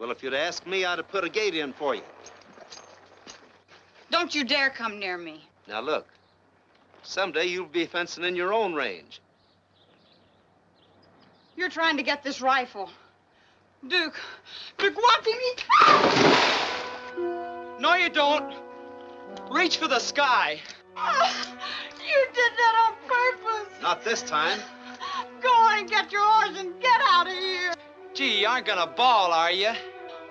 Well, if you'd asked me, I'd have put a gate in for you. Don't you dare come near me. Now, look, someday you'll be fencing in your own range. You're trying to get this rifle. Duke, what did he... No, you don't. Reach for the sky. You did that on purpose. Not this time. Go on and get your horse and get out of here. Gee, you aren't gonna bawl, are you?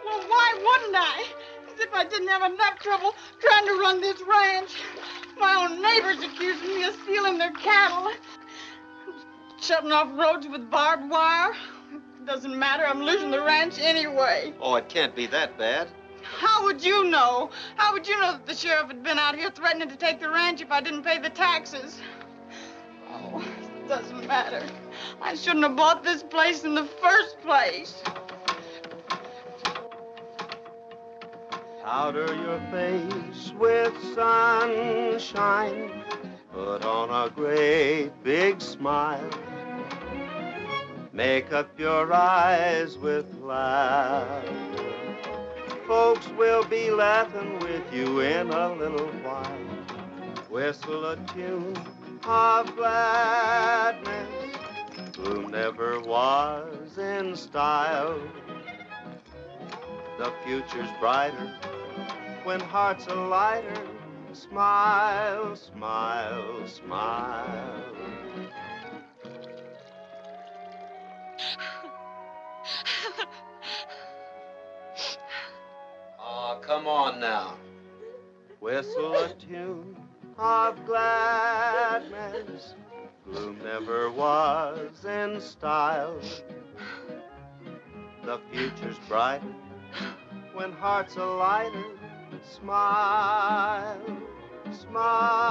Well, why wouldn't I? As if I didn't have enough trouble trying to run this ranch. My own neighbors accused me of stealing their cattle. Shutting off roads with barbed wire. It doesn't matter, I'm losing the ranch anyway. Oh, it can't be that bad. How would you know? How would you know that the sheriff had been out here threatening to take the ranch if I didn't pay the taxes? Oh, it doesn't matter. I shouldn't have bought this place in the first place. Powder your face with sunshine. Put on a great big smile. Make up your eyes with laughter. Folks will be laughing with you in a little while. Whistle a tune of gladness, who never was in style. The future's brighter when hearts are lighter. Smile, smile, smile. Oh, come on now. Whistle a tune of gladness. Gloom never was in style. The future's brighter when hearts are lighter. Smile, smile.